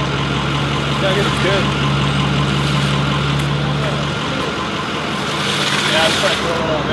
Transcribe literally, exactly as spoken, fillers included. right? Yeah, it's good. Yeah, it's pretty cool.